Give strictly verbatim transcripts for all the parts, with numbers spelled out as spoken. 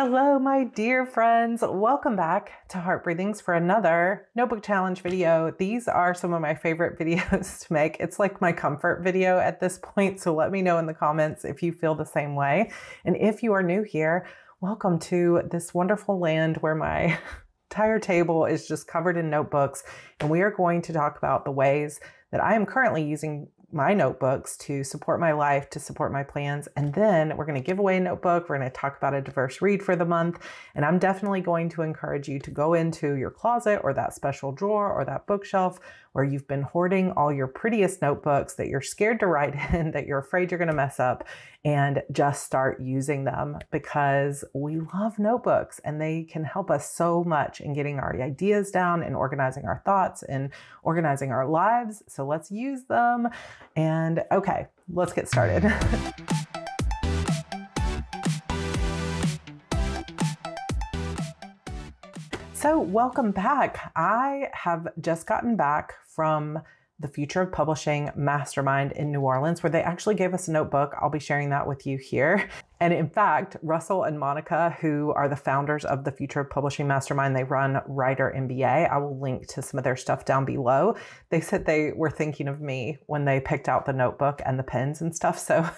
Hello, my dear friends. Welcome back to Heart Breathings for another notebook challenge video. These are some of my favorite videos to make. It's like my comfort video at this point. So let me know in the comments if you feel the same way. And if you are new here, welcome to this wonderful land where my entire table is just covered in notebooks. And we are going to talk about the ways that I am currently using my notebooks to support my life, to support my plans. And then we're going to give away a notebook. We're going to talk about a diverse read for the month. And I'm definitely going to encourage you to go into your closet or that special drawer or that bookshelf where you've been hoarding all your prettiest notebooks that you're scared to write in, that you're afraid you're going to mess up, and just start using them, because we love notebooks and they can help us so much in getting our ideas down and organizing our thoughts and organizing our lives. So let's use them. And okay, let's get started. So welcome back. I have just gotten back from the Future of Publishing Mastermind in New Orleans, where they actually gave us a notebook. I'll be sharing that with you here. And in fact, Russell and Monica, who are the founders of the Future of Publishing Mastermind, they run Writer M B A. I will link to some of their stuff down below. They said they were thinking of me when they picked out the notebook and the pens and stuff. So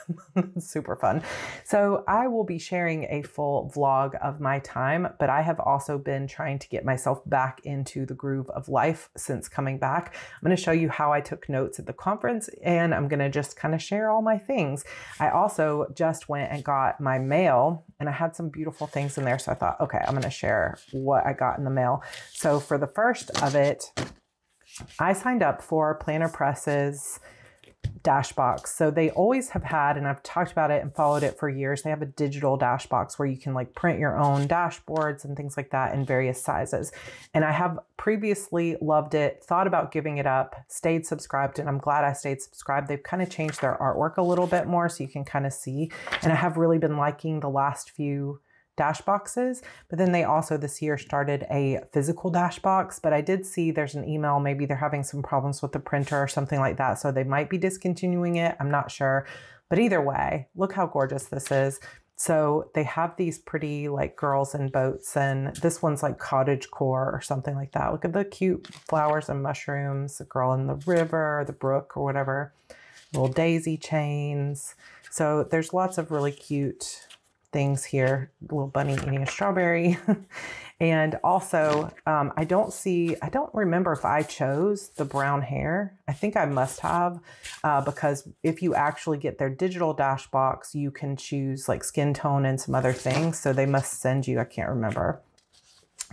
super fun. So I will be sharing a full vlog of my time, but I have also been trying to get myself back into the groove of life since coming back. I'm going to show you how I took notes at the conference, and I'm going to just kind of share all my things. I also just went and got my mail, and I had some beautiful things in there. So I thought, okay, I'm going to share what I got in the mail. So for the first of it, I signed up for Planner Press's Dashbox. So they always have had, and I've talked about it and followed it for years, they have a digital Dashbox where you can like print your own dashboards and things like that in various sizes. And I have previously loved it, thought about giving it up, stayed subscribed, and I'm glad I stayed subscribed. They've kind of changed their artwork a little bit more, so you can kind of see. And I have really been liking the last few dash boxes, but then they also this year started a physical dash box. But I did see there's an email, maybe they're having some problems with the printer or something like that. So they might be discontinuing it. I'm not sure, but either way, look how gorgeous this is. So they have these pretty like girls and boats, and this one's like cottage core or something like that. Look at the cute flowers and mushrooms, the girl in the river, the brook or whatever, little daisy chains. So there's lots of really cute things here, little bunny eating a strawberry. And also, um, I don't see, I don't remember if I chose the brown hair. I think I must have, uh, because if you actually get their digital dash box, you can choose like skin tone and some other things. So they must send you, I can't remember.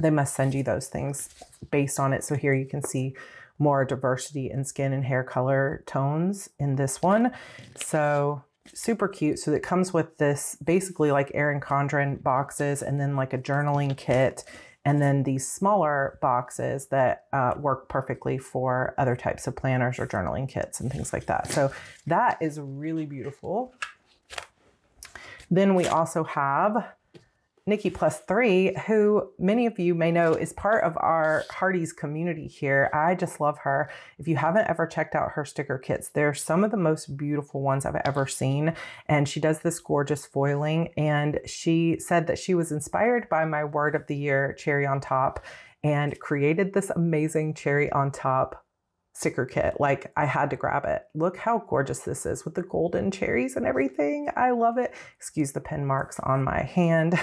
They must send you those things based on it. So here you can see more diversity in skin and hair color tones in this one. So super cute. So it comes with this basically like Erin Condren boxes, and then like a journaling kit, and then these smaller boxes that uh, work perfectly for other types of planners or journaling kits and things like that. So that is really beautiful. Then we also have NikkiPlusThree, who many of you may know is part of our Hearties community here. I just love her. If you haven't ever checked out her sticker kits, they're some of the most beautiful ones I've ever seen. And she does this gorgeous foiling. And she said that she was inspired by my word of the year, cherry on top, and created this amazing cherry on top sticker kit. Like, I had to grab it. Look how gorgeous this is with the golden cherries and everything. I love it. Excuse the pen marks on my hand.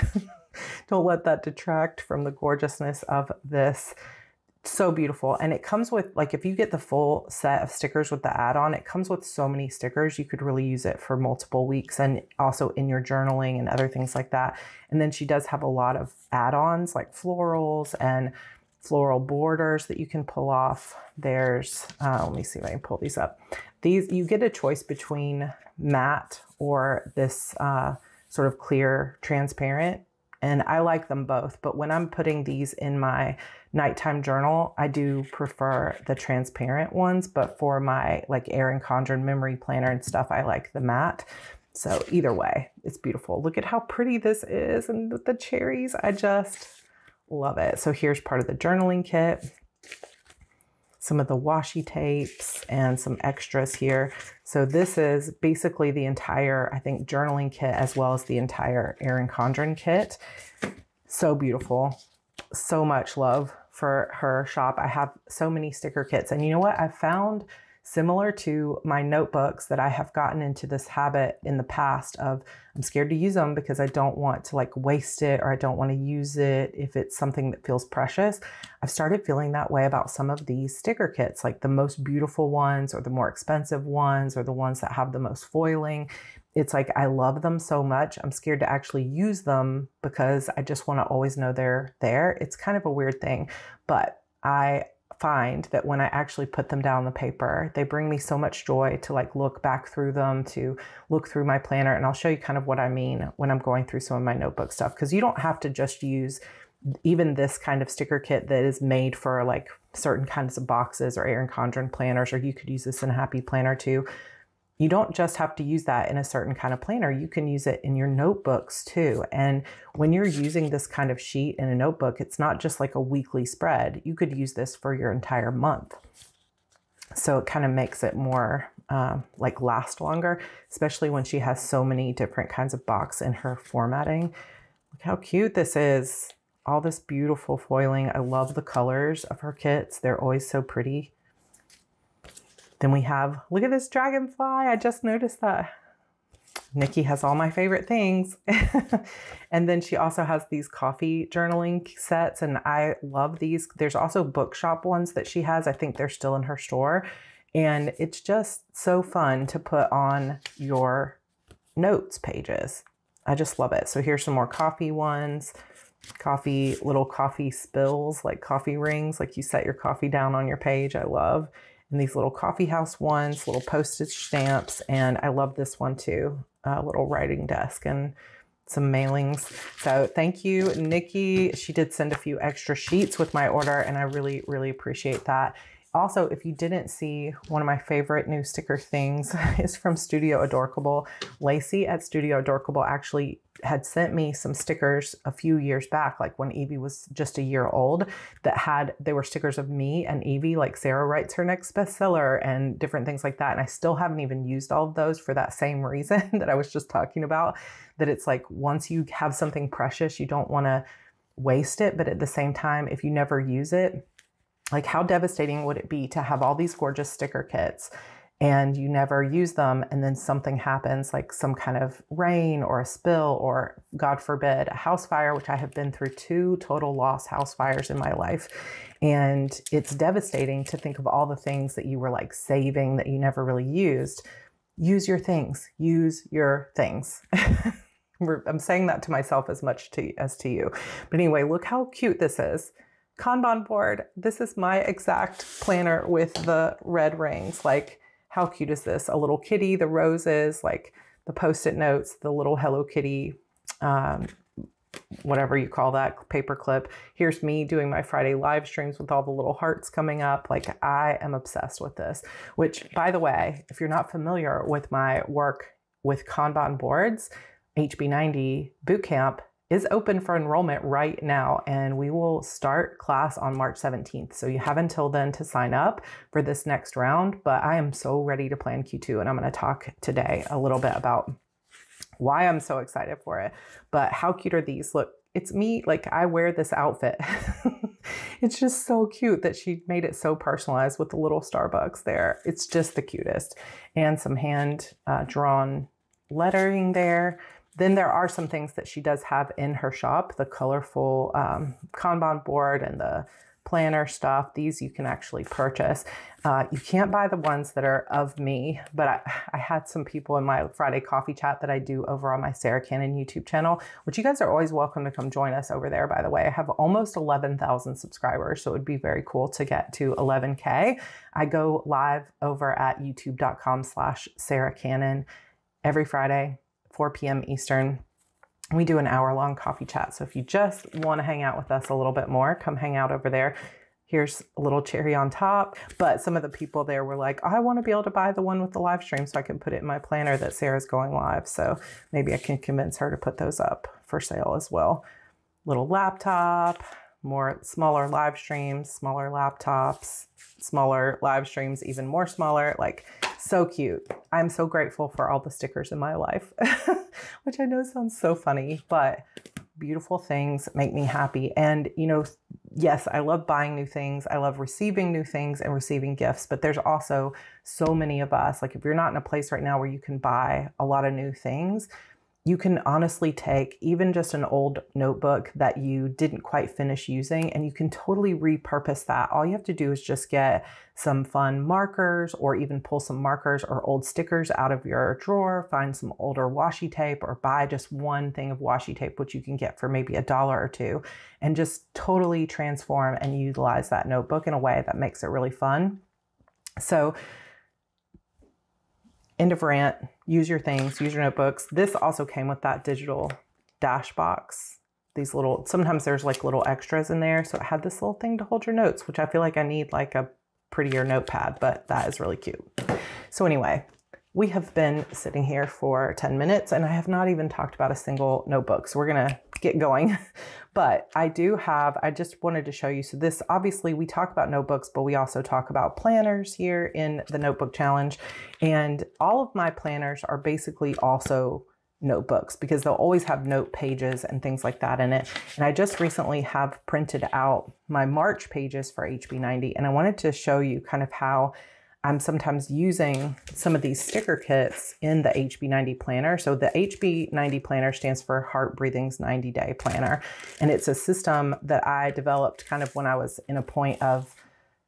Don't let that detract from the gorgeousness of this. So beautiful. And it comes with, like, if you get the full set of stickers with the add-on, it comes with so many stickers. You could really use it for multiple weeks, and also in your journaling and other things like that. And then she does have a lot of add-ons like florals and floral borders that you can pull off. There's, uh, let me see if I can pull these up. These, you get a choice between matte or this uh, sort of clear transparent, and I like them both. But when I'm putting these in my nighttime journal, I do prefer the transparent ones. But for my like Erin Condren memory planner and stuff, I like the matte. So either way, it's beautiful. Look at how pretty this is, and with the cherries, I just love it. So here's part of the journaling kit. some of the washi tapes and some extras here. So this is basically the entire, I think, journaling kit as well as the entire Erin Condren kit. So beautiful. So much love for her shop. I have so many sticker kits. And you know what? I found, similar to my notebooks, that I have gotten into this habit in the past of, I'm scared to use them because I don't want to like waste it, or I don't want to use it if it's something that feels precious. I've started feeling that way about some of these sticker kits, like the most beautiful ones or the more expensive ones or the ones that have the most foiling. It's like, I love them so much, I'm scared to actually use them because I just want to always know they're there. It's kind of a weird thing, but I find that when I actually put them down on the paper, they bring me so much joy to like look back through them, to look through my planner. And I'll show you kind of what I mean when I'm going through some of my notebook stuff, because you don't have to just use even this kind of sticker kit that is made for like certain kinds of boxes or Erin Condren planners, or you could use this in a Happy planner too. You don't just have to use that in a certain kind of planner. You can use it in your notebooks too. And when you're using this kind of sheet in a notebook, it's not just like a weekly spread. You could use this for your entire month. So it kind of makes it more uh, like last longer, especially when she has so many different kinds of box in her formatting. Look how cute this is. All this beautiful foiling. I love the colors of her kits. They're always so pretty. Then we have, look at this dragonfly. I just noticed that. Nikki has all my favorite things. And then she also has these coffee journaling sets, and I love these. There's also bookshop ones that she has. I think they're still in her store. And it's just so fun to put on your notes pages. I just love it. So here's some more coffee ones. Coffee, little coffee spills, like coffee rings, like you set your coffee down on your page. I love. And these little coffee house ones, little postage stamps. And I love this one too, a little writing desk and some mailings. So thank you, Nikki. She did send a few extra sheets with my order, and I really, really appreciate that. Also, if you didn't see, one of my favorite new sticker things is from Studio Adorkable. Lacey at Studio Adorkable actually had sent me some stickers a few years back, like when Evie was just a year old, that had, they were stickers of me and Evie, like Sarah writes her next bestseller and different things like that. And I still haven't even used all of those for that same reason that I was just talking about, that it's like, once you have something precious, you don't want to waste it. But at the same time, if you never use it, like how devastating would it be to have all these gorgeous sticker kits and you never use them, and then something happens, like some kind of rain or a spill, or God forbid, a house fire, which I have been through two total loss house fires in my life. And it's devastating to think of all the things that you were like saving that you never really used. Use your things, use your things. I'm saying that to myself as much to, as to you. But anyway, look how cute this is. Kanban board. This is my exact planner with the red rings. Like, how cute is this? A little kitty, the roses, like the post-it notes, the little Hello Kitty, um, whatever you call that, paper clip. Here's me doing my Friday live streams with all the little hearts coming up. Like, I am obsessed with this, which, by the way, if you're not familiar with my work with Kanban boards, H B ninety Bootcamp is open for enrollment right now, and we will start class on March seventeenth. So you have until then to sign up for this next round, but I am so ready to plan Q two, and I'm going to talk today a little bit about why I'm so excited for it. But how cute are these? Look, it's me. Like, I wear this outfit. It's just so cute that she made it so personalized with the little Starbucks there. It's just the cutest. And some hand uh, drawn lettering there. Then there are some things that she does have in her shop, the colorful um, Kanban board and the planner stuff. These you can actually purchase. Uh, you can't buy the ones that are of me, but I, I had some people in my Friday coffee chat that I do over on my Sarah Cannon YouTube channel, which you guys are always welcome to come join us over there, by the way. I have almost eleven thousand subscribers, so it would be very cool to get to eleven K. I go live over at youtube.com slash Sarah Cannon every Friday, four P M Eastern. We do an hour long coffee chat. So if you just want to hang out with us a little bit more, come hang out over there. Here's a little cherry on top. But some of the people there were like, I want to be able to buy the one with the live stream so I can put it in my planner that Sarah's going live. So maybe I can convince her to put those up for sale as well. Little laptop, more smaller live streams, smaller laptops, smaller live streams, even more smaller, like so cute. I'm so grateful for all the stickers in my life, which I know sounds so funny, but beautiful things make me happy. And, you know, yes, I love buying new things. I love receiving new things and receiving gifts, but there's also so many of us, like if you're not in a place right now where you can buy a lot of new things, you can honestly take even just an old notebook that you didn't quite finish using and you can totally repurpose that. All you have to do is just get some fun markers or even pull some markers or old stickers out of your drawer, find some older washi tape or buy just one thing of washi tape, which you can get for maybe a dollar or two, and just totally transform and utilize that notebook in a way that makes it really fun. So end of rant, use your things, use your notebooks. This also came with that digital dash box. These little, sometimes there's like little extras in there. So it had this little thing to hold your notes, which I feel like I need like a prettier notepad, but that is really cute. So anyway, we have been sitting here for ten minutes and I have not even talked about a single notebook. So we're going to get going, but I do have, I just wanted to show you. So this, obviously we talk about notebooks, but we also talk about planners here in the notebook challenge. And all of my planners are basically also notebooks because they'll always have note pages and things like that in it. And I just recently have printed out my March pages for H B ninety. And I wanted to show you kind of how I'm sometimes using some of these sticker kits in the H B ninety planner. So the H B ninety planner stands for Heart Breathings ninety day planner. And it's a system that I developed kind of when I was in a point of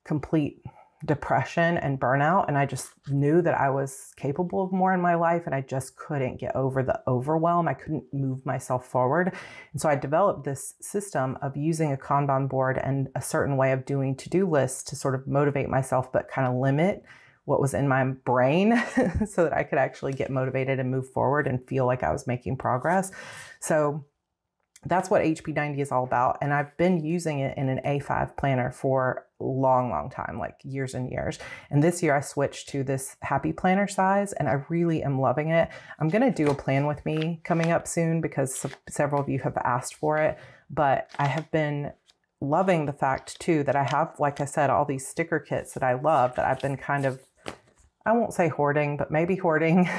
complete depression and burnout. And I just knew that I was capable of more in my life. And I just couldn't get over the overwhelm. I couldn't move myself forward. And so I developed this system of using a Kanban board and a certain way of doing to-do lists to sort of motivate myself, but kind of limit what was in my brain so that I could actually get motivated and move forward and feel like I was making progress. So that's what H B ninety is all about. And I've been using it in an A five planner for a long, long time, like years and years. And this year I switched to this happy planner size and I really am loving it. I'm going to do a plan with me coming up soon because several of you have asked for it, but I have been loving the fact too that I have, like I said, all these sticker kits that I love that I've been kind of, I won't say hoarding, but maybe hoarding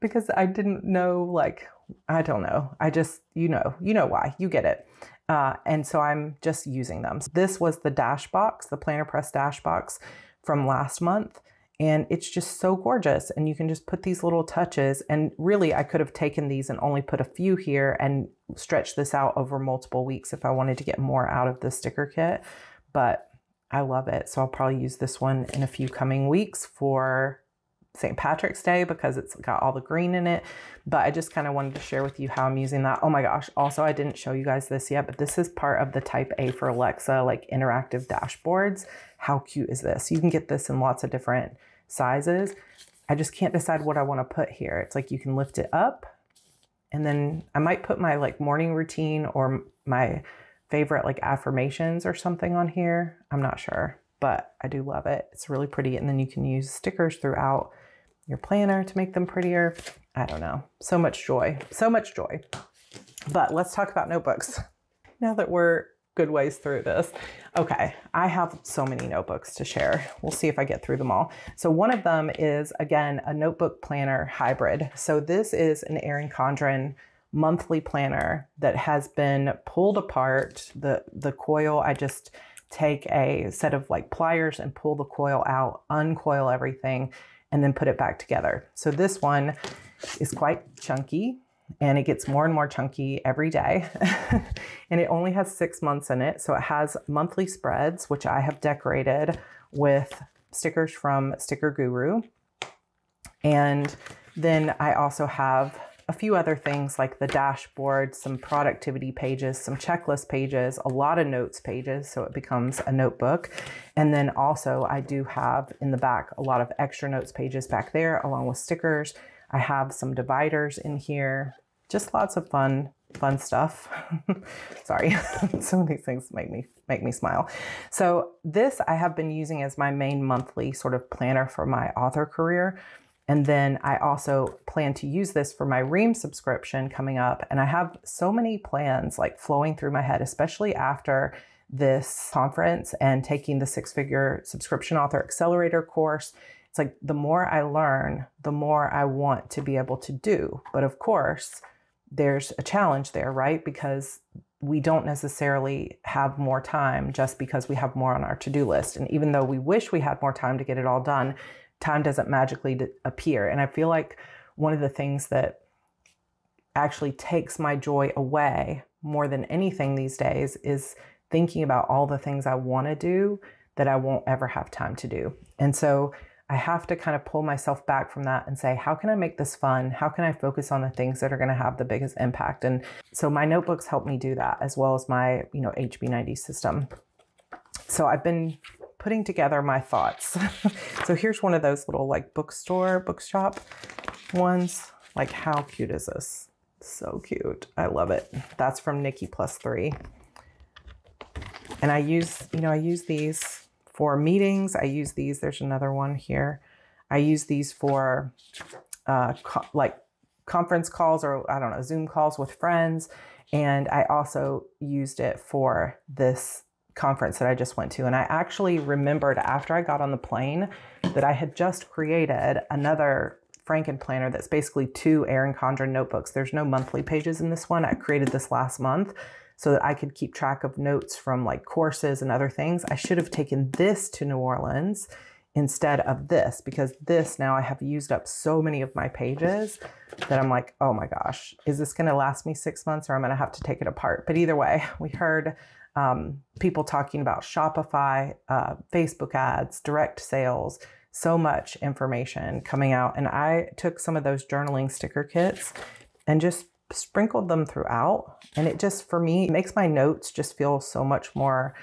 because I didn't know, like, I don't know. I just, you know, you know why, you get it. Uh, and so I'm just using them. So this was the Dashbox, the Planner Press Dashbox from last month. And it's just so gorgeous. And you can just put these little touches. And really, I could have taken these and only put a few here and stretched this out over multiple weeks if I wanted to get more out of the sticker kit. But I love it. So I'll probably use this one in a few coming weeks for Saint Patrick's Day because it's got all the green in it. But I just kind of wanted to share with you how I'm using that. Oh my gosh. Also, I didn't show you guys this yet, but this is part of the Type A for Alexa, like interactive dashboards. How cute is this? You can get this in lots of different sizes. I just can't decide what I want to put here. It's like, you can lift it up and then I might put my like morning routine or my favorite like affirmations or something on here. I'm not sure, but I do love it. It's really pretty. And then you can use stickers throughout your planner to make them prettier. I don't know. So much joy, so much joy. But let's talk about notebooks now that we're good ways through this. Okay. I have so many notebooks to share. We'll see if I get through them all. So one of them is, again, a notebook planner hybrid. So this is an Erin Condren monthly planner that has been pulled apart. The, the coil, I just take a set of like pliers and pull the coil out, uncoil everything, and then put it back together. So this one is quite chunky and it gets more and more chunky every day. And it only has six months in it. So it has monthly spreads, which I have decorated with stickers from Sticker Guru. And then I also have a few other things like the dashboard, some productivity pages, some checklist pages, a lot of notes pages. So it becomes a notebook. And then also I do have in the back a lot of extra notes pages back there along with stickers. I have some dividers in here, just lots of fun, fun stuff. Sorry. Some of these things make me, make me smile. So this I have been using as my main monthly sort of planner for my author career. And then I also plan to use this for my REAM subscription coming up. And I have so many plans like flowing through my head, especially after this conference and taking the six-figure subscription author accelerator course. It's like the more I learn, the more I want to be able to do. But of course, there's a challenge there, right? Because we don't necessarily have more time just because we have more on our to-do list. And even though we wish we had more time to get it all done, time doesn't magically appear. And I feel like one of the things that actually takes my joy away more than anything these days is thinking about all the things I want to do that I won't ever have time to do. And so I have to kind of pull myself back from that and say, how can I make this fun? How can I focus on the things that are going to have the biggest impact? And so my notebooks help me do that, as well as my, you know, H B ninety system. So I've been putting together my thoughts. So here's one of those little like bookstore, bookshop ones. Like, how cute is this? So cute. I love it. That's from Nikki Plus Three. And I use, you know, I use these for meetings. I use these. There's another one here. I use these for uh, co like conference calls, or I don't know, Zoom calls with friends. And I also used it for this conference that I just went to. And I actually remembered after I got on the plane that I had just created another Franken planner that's basically two Erin Condren notebooks. There's no monthly pages in this one. I created this last month so that I could keep track of notes from like courses and other things. I should have taken this to New Orleans instead of this, because this now I have used up so many of my pages that I'm like, oh my gosh, is this going to last me six months or I'm going to have to take it apart? But either way, we heard um, people talking about Shopify, uh, Facebook ads, direct sales, so much information coming out. And I took some of those journaling sticker kits and just sprinkled them throughout. And it just, for me, it makes my notes just feel so much more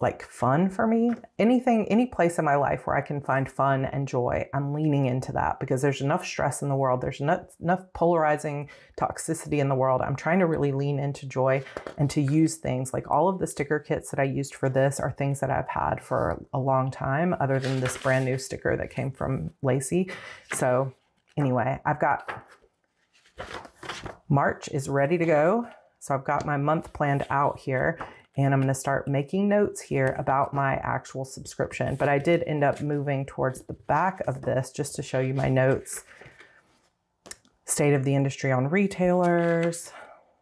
like fun for me. Anything, any place in my life where I can find fun and joy, I'm leaning into that, because there's enough stress in the world. There's enough, enough polarizing toxicity in the world. I'm trying to really lean into joy and to use things like all of the sticker kits that I used for this are things that I've had for a long time, other than this brand new sticker that came from Lacey. So anyway, I've got March is ready to go. So I've got my month planned out here, and I'm going to start making notes here about my actual subscription. But I did end up moving towards the back of this just to show you my notes. State of the industry on retailers,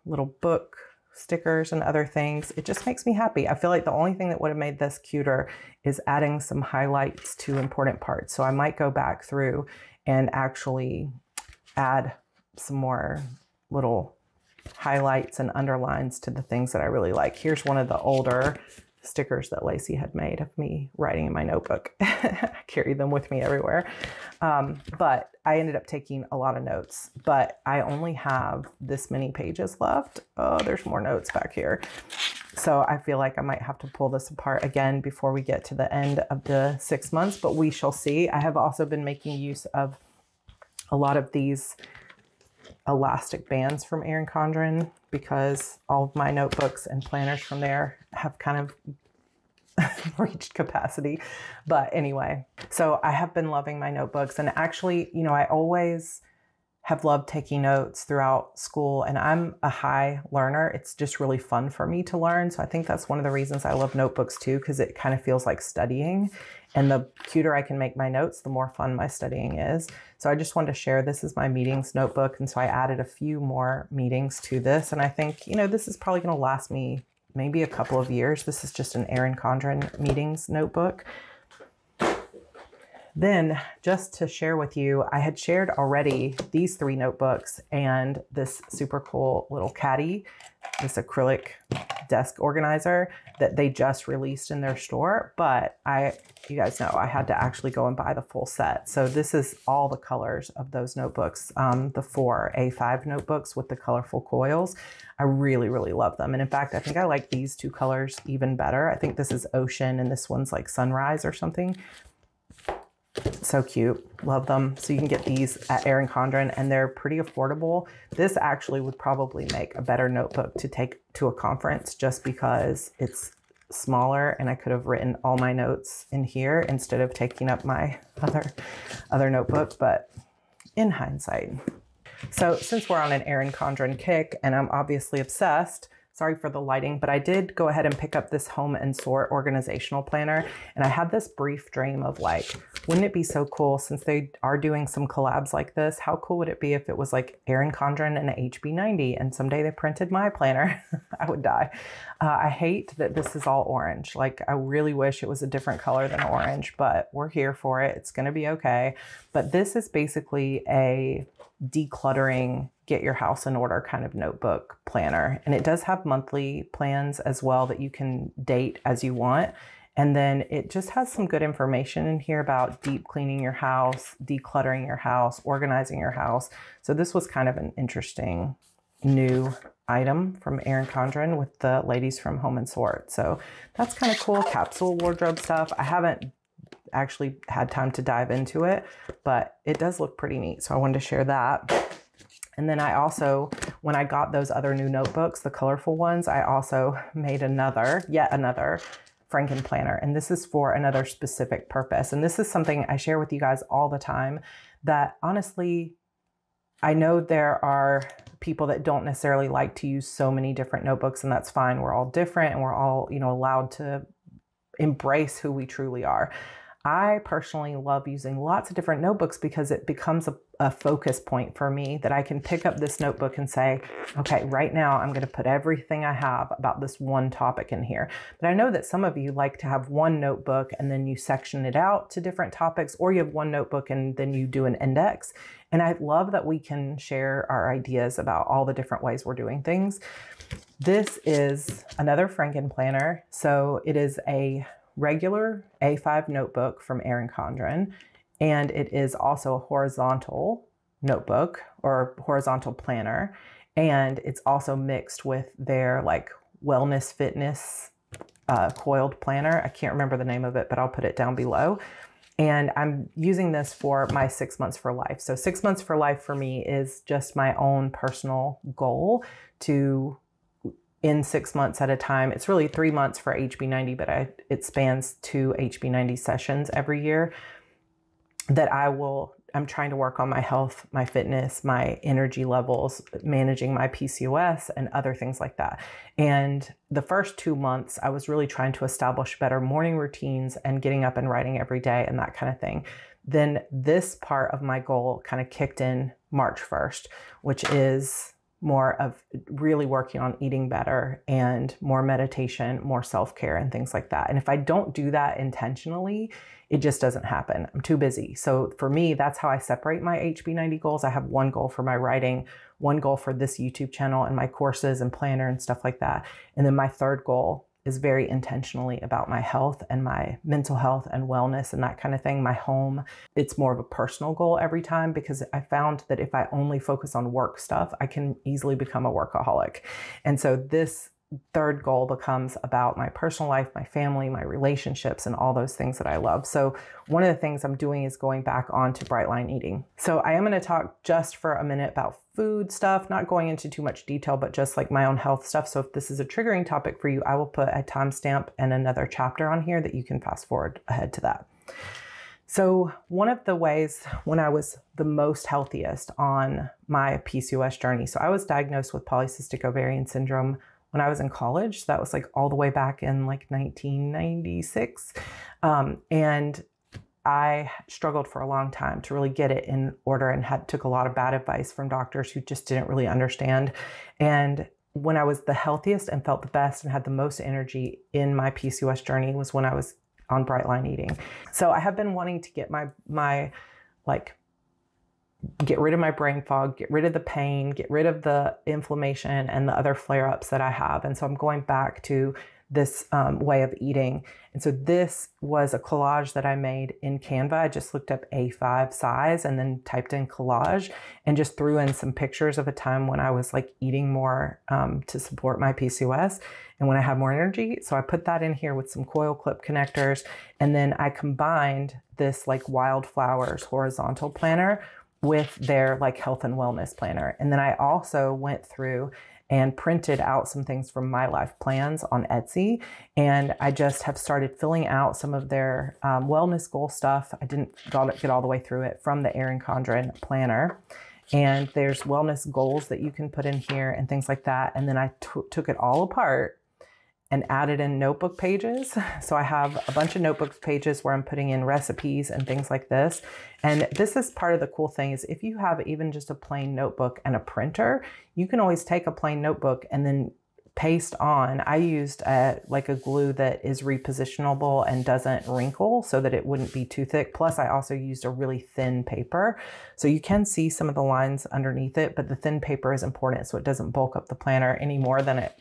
little book stickers and other things. It just makes me happy. I feel like the only thing that would have made this cuter is adding some highlights to important parts. So I might go back through and actually add some more little highlights and underlines to the things that I really like. Here's one of the older stickers that Lacey had made of me writing in my notebook. I carry them with me everywhere. Um, but I ended up taking a lot of notes, but I only have this many pages left. Oh, there's more notes back here. So I feel like I might have to pull this apart again before we get to the end of the six months, but we shall see. I have also been making use of a lot of these elastic bands from Erin Condren, because all of my notebooks and planners from there have kind of reached capacity. But anyway, so I have been loving my notebooks, and actually, you know, I always have loved taking notes throughout school, and I'm a high learner. It's just really fun for me to learn. So I think that's one of the reasons I love notebooks too, because it kind of feels like studying. And the cuter I can make my notes, the more fun my studying is. So I just wanted to share, this is my meetings notebook. And so I added a few more meetings to this. And I think, you know, this is probably going to last me maybe a couple of years. This is just an Erin Condren meetings notebook. Then just to share with you, I had shared already these three notebooks and this super cool little caddy, this acrylic desk organizer that they just released in their store. But I, you guys know, I had to actually go and buy the full set. So this is all the colors of those notebooks, um, the four A five notebooks with the colorful coils. I really, really love them. And in fact, I think I like these two colors even better. I think this is Ocean and this one's like Sunrise or something. So cute. Love them. So you can get these at Erin Condren, and they're pretty affordable. This actually would probably make a better notebook to take to a conference, just because it's smaller, and I could have written all my notes in here instead of taking up my other, other notebook, but in hindsight. So since we're on an Erin Condren kick and I'm obviously obsessed, sorry for the lighting, but I did go ahead and pick up this Home and Soar organizational planner. And I had this brief dream of like, wouldn't it be so cool, since they are doing some collabs like this, how cool would it be if it was like Erin Condren and H B ninety and someday they printed my planner? I would die. Uh, I hate that this is all orange. Like, I really wish it was a different color than orange, but we're here for it. It's gonna be okay. But this is basically a decluttering, get your house in order kind of notebook planner. And it does have monthly plans as well that you can date as you want. And then it just has some good information in here about deep cleaning your house, decluttering your house, organizing your house. So this was kind of an interesting new item from Erin Condren with the ladies from Home and Sort. So that's kind of cool. Capsule wardrobe stuff. I haven't actually had time to dive into it, but it does look pretty neat. So I wanted to share that. And then I also, when I got those other new notebooks, the colorful ones, I also made another, yet another Franken planner. And this is for another specific purpose. And this is something I share with you guys all the time that honestly, I know there are people that don't necessarily like to use so many different notebooks, and that's fine. We're all different and we're all, you know, allowed to embrace who we truly are. I personally love using lots of different notebooks because it becomes a, a focus point for me that I can pick up this notebook and say, okay, right now I'm going to put everything I have about this one topic in here. But I know that some of you like to have one notebook and then you section it out to different topics, or you have one notebook and then you do an index. And I love that we can share our ideas about all the different ways we're doing things. This is another Franken planner. So it is a regular A five notebook from Erin Condren, and it is also a horizontal notebook or horizontal planner, and it's also mixed with their like wellness fitness uh, coiled planner. I can't remember the name of it, but I'll put it down below. And I'm using this for my six months for life. So six months for life for me is just my own personal goal to, in six months at a time. It's really three months for H B ninety, but I, it spans two H B ninety sessions every year that I will, I'm trying to work on my health, my fitness, my energy levels, managing my P C O S and other things like that. And the first two months I was really trying to establish better morning routines and getting up and writing every day and that kind of thing. Then this part of my goal kind of kicked in March first, which is more of really working on eating better and more meditation, more self-care and things like that. And if I don't do that intentionally, it just doesn't happen. I'm too busy. So for me, that's how I separate my H B ninety goals. I have one goal for my writing, one goal for this YouTube channel and my courses and planner and stuff like that. And then my third goal is very intentionally about my health and my mental health and wellness and that kind of thing. My home, it's more of a personal goal every time, because I found that if I only focus on work stuff, I can easily become a workaholic. And so this third goal becomes about my personal life, my family, my relationships, and all those things that I love. So one of the things I'm doing is going back on to Bright Line Eating. So I am going to talk just for a minute about food stuff, not going into too much detail, but just like my own health stuff. So if this is a triggering topic for you, I will put a timestamp and another chapter on here that you can fast forward ahead to that. So one of the ways when I was the most healthiest on my P C O S journey, so I was diagnosed with polycystic ovarian syndrome when I was in college. So that was like all the way back in like nineteen ninety-six. Um, and I struggled for a long time to really get it in order, and had took a lot of bad advice from doctors who just didn't really understand. And when I was the healthiest and felt the best and had the most energy in my P C O S journey was when I was on Bright Line Eating. So I have been wanting to get my, my like, get rid of my brain fog, get rid of the pain, get rid of the inflammation and the other flare-ups that I have. And so I'm going back to this um, way of eating. And so this was a collage that I made in Canva. I just looked up A five size and then typed in collage and just threw in some pictures of a time when I was like eating more um, to support my P C O S and when I had more energy. So I put that in here with some coil clip connectors. And then I combined this like wildflowers horizontal planner with their like health and wellness planner. And then I also went through and printed out some things from my life plans on Etsy. And I just have started filling out some of their um, wellness goal stuff. I didn't get all the way through it from the Erin Condren planner. And there's wellness goals that you can put in here and things like that. And then I t- took it all apart and added in notebook pages. So I have a bunch of notebook pages where I'm putting in recipes and things like this. And this is part of the cool thing is if you have even just a plain notebook and a printer, you can always take a plain notebook and then paste on. I used a, like a glue that is repositionable and doesn't wrinkle so that it wouldn't be too thick. Plus I also used a really thin paper. So you can see some of the lines underneath it, but the thin paper is important so it doesn't bulk up the planner any more than it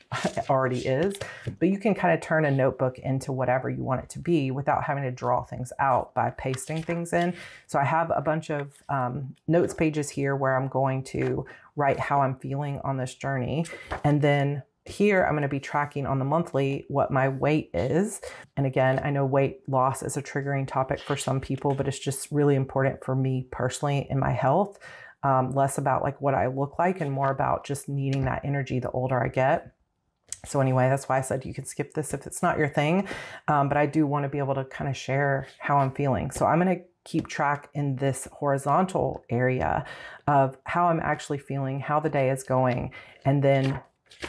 already is. But you can kind of turn a notebook into whatever you want it to be without having to draw things out by pasting things in. So I have a bunch of um, notes pages here where I'm going to write how I'm feeling on this journey. And then here, I'm going to be tracking on the monthly what my weight is. And again, I know weight loss is a triggering topic for some people, but it's just really important for me personally in my health. Um, less about like what I look like and more about just needing that energy the older I get. So anyway, that's why I said you can skip this if it's not your thing. Um, but I do want to be able to kind of share how I'm feeling. So I'm going to keep track in this horizontal area of how I'm actually feeling, how the day is going, and then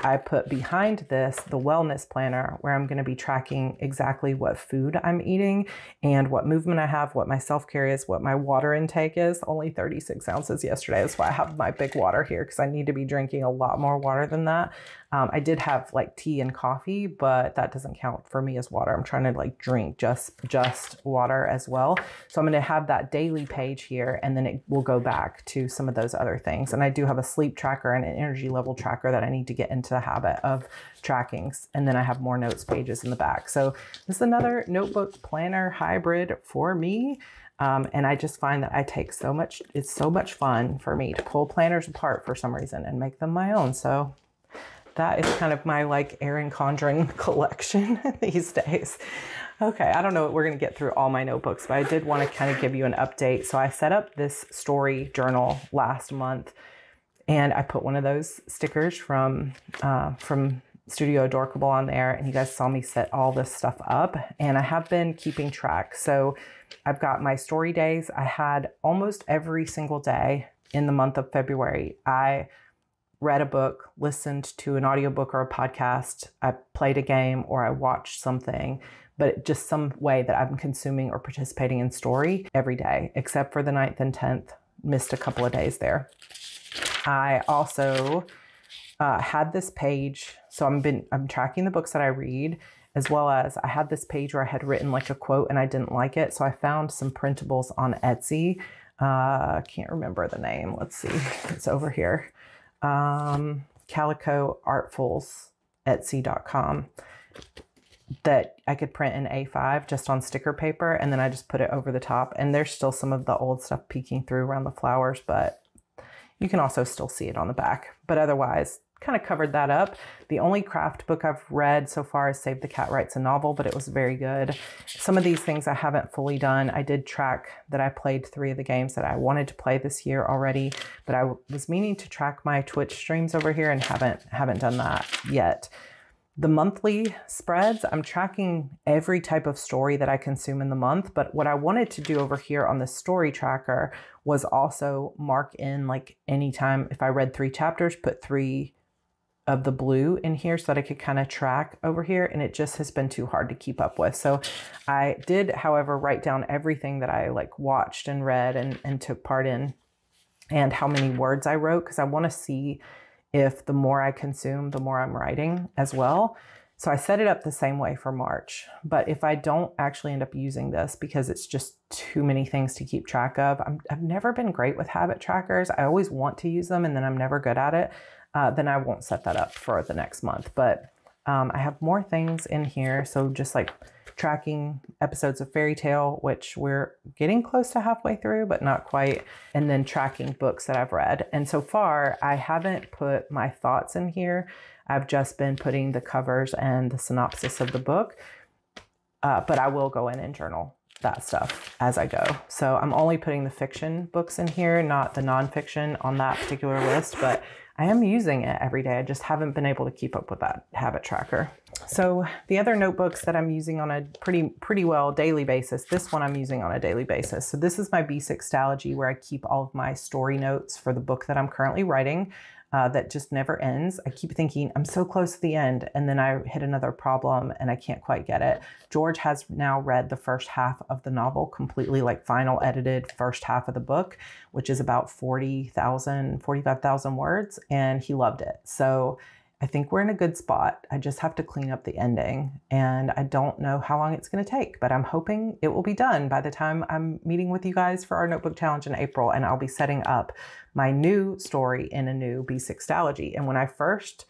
I put behind this the wellness planner where I'm going to be tracking exactly what food I'm eating and what movement I have, what my self-care is, what my water intake is. Only thirty-six ounces yesterday. That's why I have my big water here because I need to be drinking a lot more water than that. Um, I did have like tea and coffee, but that doesn't count for me as water. I'm trying to like drink just, just water as well. So I'm going to have that daily page here and then it will go back to some of those other things. And I do have a sleep tracker and an energy level tracker that I need to get into the habit of tracking. And then I have more notes pages in the back. So this is another notebook planner hybrid for me. Um, and I just find that I take so much, it's so much fun for me to pull planners apart for some reason and make them my own. So that is kind of my like Erin Condren collection these days. Okay, I don't know if we're gonna get through all my notebooks, but I did wanna kind of give you an update. So I set up this story journal last month and I put one of those stickers from uh, from Studio Adorkable on there, and you guys saw me set all this stuff up, and I have been keeping track. So I've got my story days. I had almost every single day in the month of February, I read a book, listened to an audiobook or a podcast, I played a game or I watched something, but just some way that I'm consuming or participating in story every day, except for the ninth and tenth, missed a couple of days there. I also uh, had this page. So I'm been, I'm tracking the books that I read, as well as I had this page where I had written like a quote and I didn't like it. So I found some printables on Etsy. I uh, can't remember the name. Let's see. It's over here. Um, calico artfuls, etsy dot com, that I could print in A five just on sticker paper. And then I just put it over the top, and there's still some of the old stuff peeking through around the flowers, but you can also still see it on the back, but otherwise kind of covered that up. The only craft book I've read so far is Save the Cat Writes a Novel, but it was very good. Some of these things I haven't fully done. I did track that I played three of the games that I wanted to play this year already, but I was meaning to track my Twitch streams over here and haven't, haven't done that yet. The monthly spreads, I'm tracking every type of story that I consume in the month, but what I wanted to do over here on the story tracker was also mark in like anytime if I read three chapters, put three of the blue in here so that I could kind of track over here, and it just has been too hard to keep up with. So I did, however, write down everything that I like watched and read and, and took part in and how many words I wrote, because I want to see if the more I consume, the more I'm writing as well. So I set it up the same way for March, but if I don't actually end up using this because it's just too many things to keep track of, I'm, I've never been great with habit trackers. I always want to use them and then I'm never good at it. Uh, then I won't set that up for the next month, but um, I have more things in here. So just like tracking episodes of Fairy Tale, which we're getting close to halfway through, but not quite. And then tracking books that I've read. And so far, I haven't put my thoughts in here. I've just been putting the covers and the synopsis of the book, uh, but I will go in and journal that stuff as I go. So I'm only putting the fiction books in here, not the nonfiction on that particular list, but I am using it every day. I just haven't been able to keep up with that habit tracker. So the other notebooks that I'm using on a pretty, pretty well daily basis, this one I'm using on a daily basis. So this is my B six Stalogy, where I keep all of my story notes for the book that I'm currently writing. Uh, that just never ends. I keep thinking I'm so close to the end, and then I hit another problem and I can't quite get it. George has now read the first half of the novel completely, like final edited first half of the book, which is about forty thousand, forty-five thousand words, and he loved it. So I think we're in a good spot. I just have to clean up the ending, and I don't know how long it's going to take, but I'm hoping it will be done by the time I'm meeting with you guys for our notebook challenge in April, and I'll be setting up my new story in a new B six Stalogy. And when I first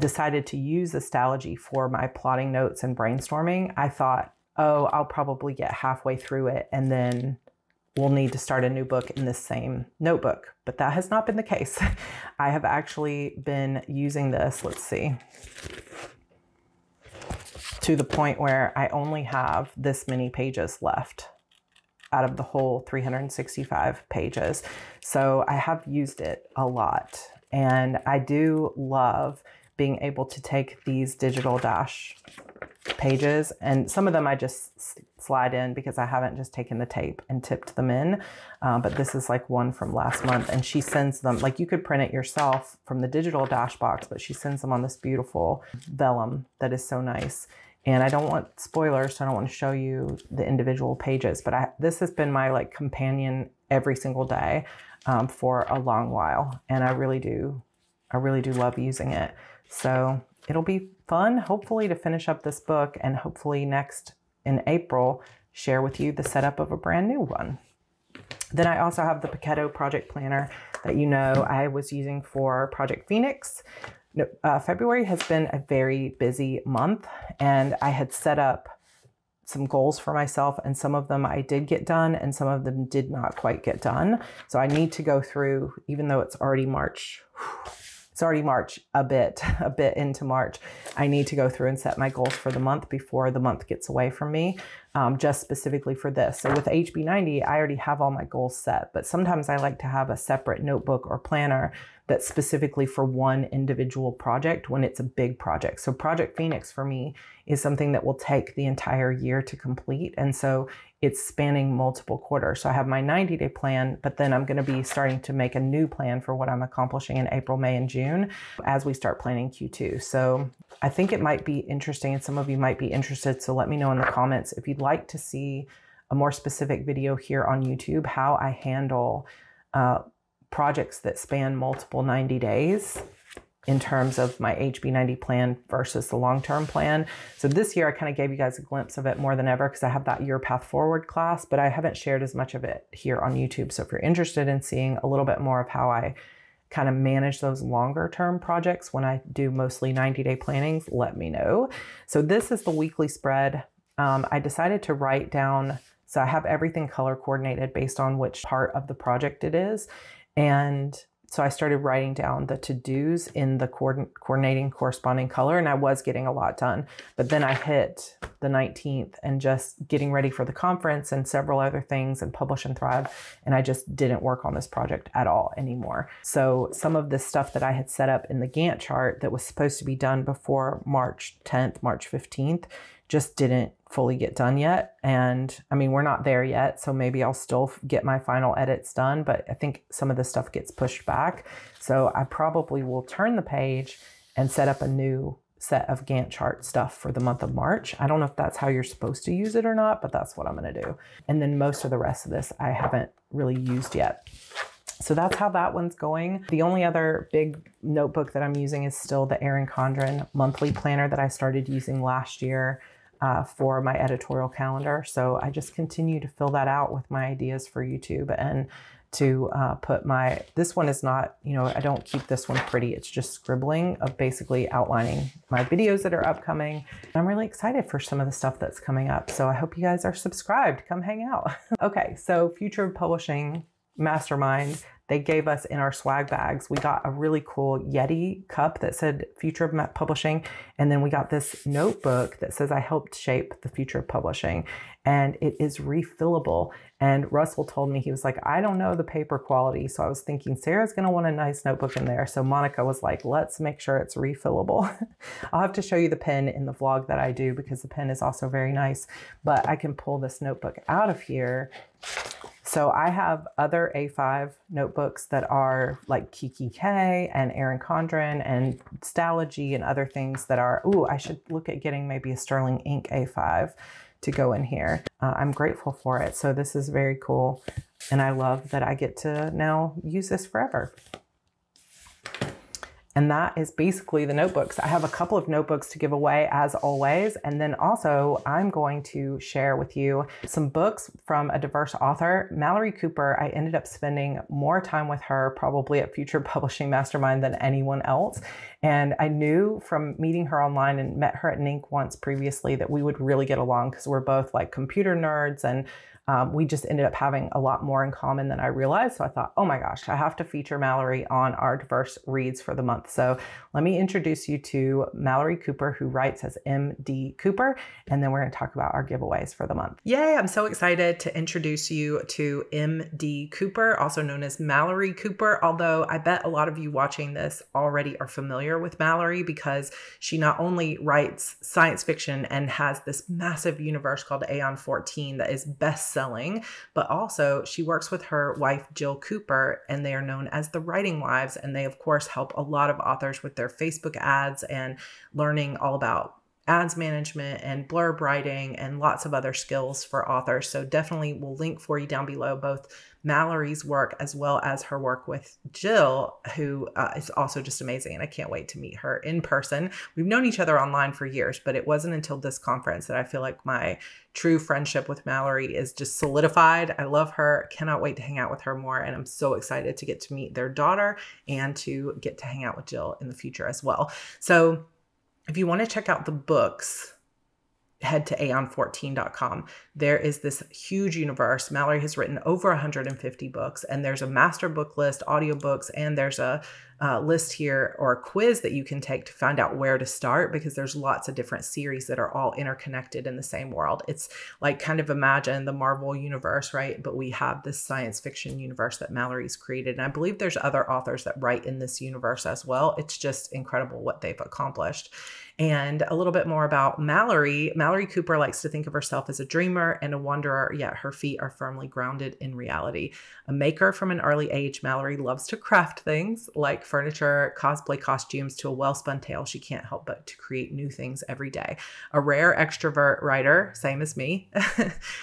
decided to use the Stalogy for my plotting notes and brainstorming, I thought, oh, I'll probably get halfway through it and then we'll need to start a new book in this same notebook, but that has not been the case. I have actually been using this, let's see, to the point where I only have this many pages left out of the whole three hundred sixty-five pages. So I have used it a lot, and I do love being able to take these digital dash pages, and some of them I just slide in because I haven't just taken the tape and tipped them in. Uh, but this is like one from last month, and she sends them, like you could print it yourself from the digital Dashbox, but she sends them on this beautiful vellum that is so nice. And I don't want spoilers, so I don't want to show you the individual pages, but I, this has been my like companion every single day um, for a long while. And I really do, I really do love using it. So it'll be fun, hopefully, to finish up this book, and hopefully next in April, share with you the setup of a brand new one. Then I also have the Poketo project planner that, you know, I was using for Project Phoenix. No, uh, February has been a very busy month, and I had set up some goals for myself, and some of them I did get done and some of them did not quite get done. So I need to go through, even though it's already March, whew, it's already March, a bit, a bit into March. I need to go through and set my goals for the month before the month gets away from me, um, just specifically for this. So with H B ninety, I already have all my goals set, but sometimes I like to have a separate notebook or planner that's specifically for one individual project when it's a big project. So Project Phoenix for me is something that will take the entire year to complete. And so it's spanning multiple quarters. So I have my ninety day plan, but then I'm going to be starting to make a new plan for what I'm accomplishing in April, May, and June as we start planning Q two. So I think it might be interesting, and some of you might be interested. So let me know in the comments if you'd like to see a more specific video here on YouTube, how I handle uh, projects that span multiple ninety days in terms of my H B ninety plan versus the long-term plan. So this year I kind of gave you guys a glimpse of it more than ever because I have that Your Path Forward class, but I haven't shared as much of it here on YouTube. So if you're interested in seeing a little bit more of how I kind of manage those longer term projects when I do mostly ninety day plannings, let me know. So this is the weekly spread. Um, I decided to write down, so I have everything color coordinated based on which part of the project it is. And so I started writing down the to-dos in the coordin- coordinating corresponding color, and I was getting a lot done. But then I hit the nineteenth and just getting ready for the conference and several other things and Publish and Thrive, and I just didn't work on this project at all anymore. So some of this stuff that I had set up in the Gantt chart that was supposed to be done before March tenth, March fifteenth, just didn't fully get done yet. And I mean, we're not there yet, so maybe I'll still get my final edits done, but I think some of this stuff gets pushed back. So I probably will turn the page and set up a new set of Gantt chart stuff for the month of March. I don't know if that's how you're supposed to use it or not, but that's what I'm gonna do. And then most of the rest of this I haven't really used yet. So that's how that one's going. The only other big notebook that I'm using is still the Erin Condren monthly planner that I started using last year Uh, for my editorial calendar. So I just continue to fill that out with my ideas for YouTube and to uh, put my, this one is not, you know, I don't keep this one pretty. It's just scribbling of basically outlining my videos that are upcoming. I'm really excited for some of the stuff that's coming up. So I hope you guys are subscribed. Come hang out. Okay. So Future of Publishing Mastermind, they gave us in our swag bags, we got a really cool Yeti cup that said Future of Publishing. And then we got this notebook that says I helped shape the future of publishing. And it is refillable. And Russell told me, he was like, I don't know the paper quality. So I was thinking Sarah's going to want a nice notebook in there. So Monica was like, let's make sure it's refillable. I'll have to show you the pen in the vlog that I do because the pen is also very nice. But I can pull this notebook out of here. So I have other A five notebooks that are like Kiki K and Erin Condren and Stalogy and other things that are, ooh, I should look at getting maybe a Sterling Ink A five to go in here. Uh, I'm grateful for it. So this is very cool. And I love that I get to now use this forever. And that is basically the notebooks. I have a couple of notebooks to give away as always. And then also I'm going to share with you some books from a diverse author. Mallory Cooper, I ended up spending more time with her probably at Future Publishing Mastermind than anyone else. And I knew from meeting her online and met her at N I N C once previously that we would really get along because we're both like computer nerds and Um, we just ended up having a lot more in common than I realized. So I thought, oh my gosh, I have to feature Mallory on our diverse reads for the month. So let me introduce you to Mallory Cooper, who writes as M D Cooper. And then we're going to talk about our giveaways for the month. Yay. I'm so excited to introduce you to M D Cooper, also known as Mallory Cooper. Although I bet a lot of you watching this already are familiar with Mallory because she not only writes science fiction and has this massive universe called Aeon fourteen that is best-selling selling, but also she works with her wife, Jill Cooper, and they are known as the Writing Wives. And they, of course, help a lot of authors with their Facebook ads and learning all about ads management and blurb writing and lots of other skills for authors. So definitely we'll link for you down below both Mallory's work as well as her work with Jill, who uh, is also just amazing. And I can't wait to meet her in person. We've known each other online for years, but it wasn't until this conference that I feel like my true friendship with Mallory is just solidified. I love her. Cannot wait to hang out with her more. And I'm so excited to get to meet their daughter and to get to hang out with Jill in the future as well. So if you want to check out the books, head to aeon fourteen dot com. There is this huge universe. Mallory has written over one hundred fifty books, and there's a master book list, audiobooks, and there's a uh, list here or a quiz that you can take to find out where to start because there's lots of different series that are all interconnected in the same world. It's like kind of imagine the Marvel universe, right? But we have this science fiction universe that Mallory's created. And I believe there's other authors that write in this universe as well. It's just incredible what they've accomplished. And a little bit more about Mallory. Mallory Cooper likes to think of herself as a dreamer and a wanderer, yet her feet are firmly grounded in reality. A maker from an early age, Mallory loves to craft things like furniture, cosplay costumes to a well-spun tale. She can't help but to create new things every day. A rare extrovert writer, same as me.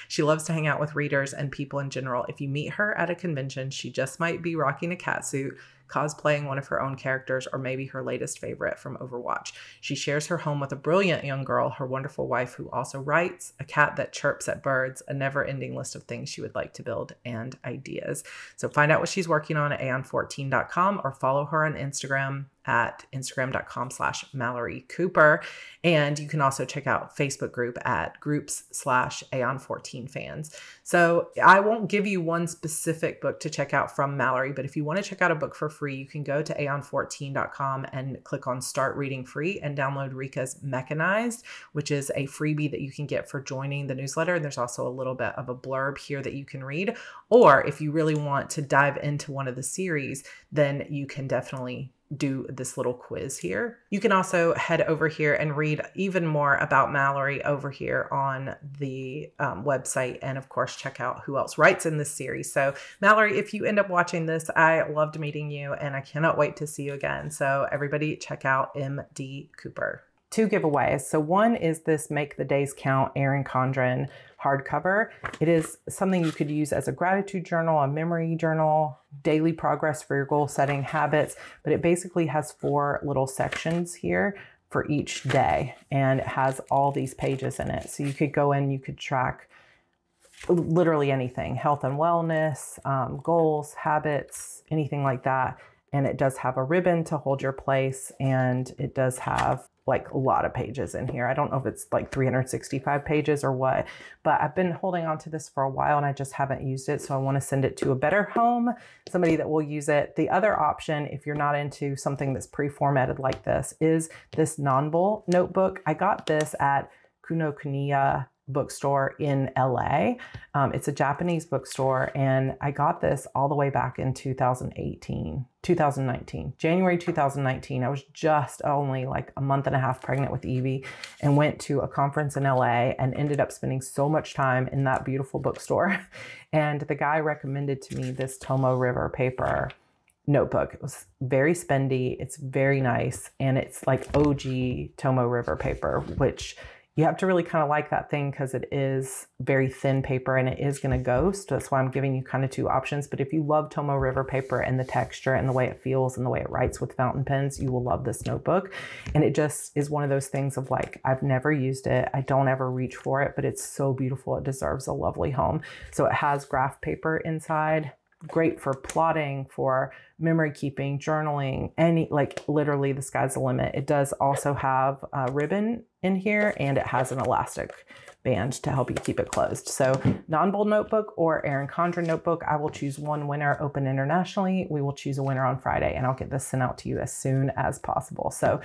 She loves to hang out with readers and people in general. If you meet her at a convention, she just might be rocking a catsuit, cosplaying one of her own characters, or maybe her latest favorite from Overwatch. She shares her home with a brilliant young girl, her wonderful wife who also writes, a cat that chirps at birds, a never-ending list of things she would like to build, and ideas. So find out what she's working on at aeon fourteen dot com or follow her on Instagram at instagram dot com slash Mallory Cooper. And you can also check out Facebook group at groups slash Aeon fourteen fans. So I won't give you one specific book to check out from Mallory, but if you want to check out a book for free, you can go to aeon fourteen dot com and click on start reading free and download Rika's Mechanized, which is a freebie that you can get for joining the newsletter. And there's also a little bit of a blurb here that you can read. Or if you really want to dive into one of the series, then you can definitely do this little quiz here. You can also head over here and read even more about Mallory over here on the um, website. And of course, check out who else writes in this series. So Mallory, if you end up watching this, I loved meeting you and I cannot wait to see you again. So everybody check out M D Cooper. Two giveaways. So one is this Make the Days Count Erin Condren hardcover. It is something you could use as a gratitude journal, a memory journal, daily progress for your goal setting habits, but it basically has four little sections here for each day and it has all these pages in it. So you could go in, you could track literally anything, health and wellness, um, goals, habits, anything like that. And it does have a ribbon to hold your place and it does have like a lot of pages in here. I don't know if it's like three hundred sixty-five pages or what, but I've been holding on to this for a while and I just haven't used it. So I want to send it to a better home, somebody that will use it. The other option, if you're not into something that's pre-formatted like this, is this Nonbul notebook. I got this at Kuno Kuniya bookstore in L A. Um, it's a Japanese bookstore, and I got this all the way back in two thousand eighteen, two thousand nineteen, January two thousand nineteen. I was just only like a month and a half pregnant with Evie and went to a conference in L A and ended up spending so much time in that beautiful bookstore. And the guy recommended to me this Tomo River paper notebook. It was very spendy. It's very nice. And it's like O G Tomo River paper, which you have to really kind of like that thing because it is very thin paper and it is going to ghost. That's why I'm giving you kind of two options. But if you love Tomo River paper and the texture and the way it feels and the way it writes with fountain pens, you will love this notebook. And it just is one of those things of like, I've never used it. I don't ever reach for it, but it's so beautiful. It deserves a lovely home. So it has graph paper inside. Great for plotting, for memory keeping, journaling, any, like literally the sky's the limit. It does also have a ribbon in here, and it has an elastic band to help you keep it closed. So Nonbul notebook or Erin Condren notebook. I will choose one winner open internationally. We will choose a winner on Friday, and I'll get this sent out to you as soon as possible. So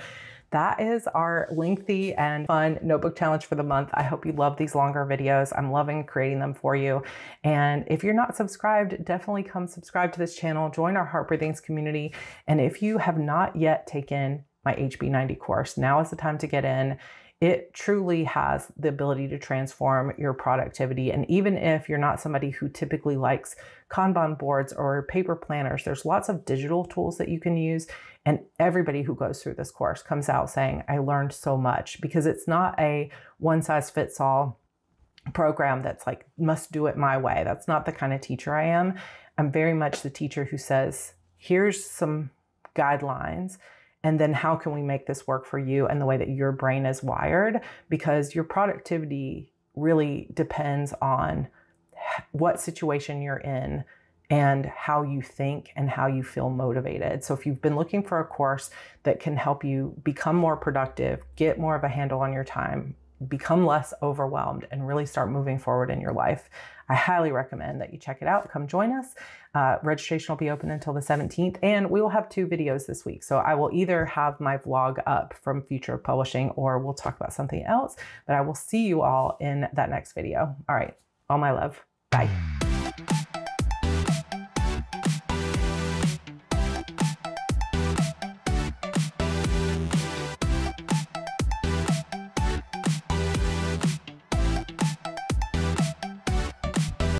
that is our lengthy and fun notebook challenge for the month. I hope you love these longer videos. I'm loving creating them for you. And if you're not subscribed, definitely come subscribe to this channel, join our Heart Breathings community. And if you have not yet taken my H B ninety course, now is the time to get in. It truly has the ability to transform your productivity. And even if you're not somebody who typically likes Kanban boards or paper planners, there's lots of digital tools that you can use. And everybody who goes through this course comes out saying, I learned so much, because it's not a one size fits all program that's like, must do it my way. That's not the kind of teacher I am. I'm very much the teacher who says, here's some guidelines. And then how can we make this work for you and the way that your brain is wired? Because your productivity really depends on what situation you're in and how you think and how you feel motivated. So if you've been looking for a course that can help you become more productive, get more of a handle on your time, become less overwhelmed, and really start moving forward in your life, I highly recommend that you check it out. Come join us. Uh, registration will be open until the seventeenth, and we will have two videos this week. So I will either have my vlog up from Future of Publishing, or we'll talk about something else, but I will see you all in that next video. All right. All my love. Bye.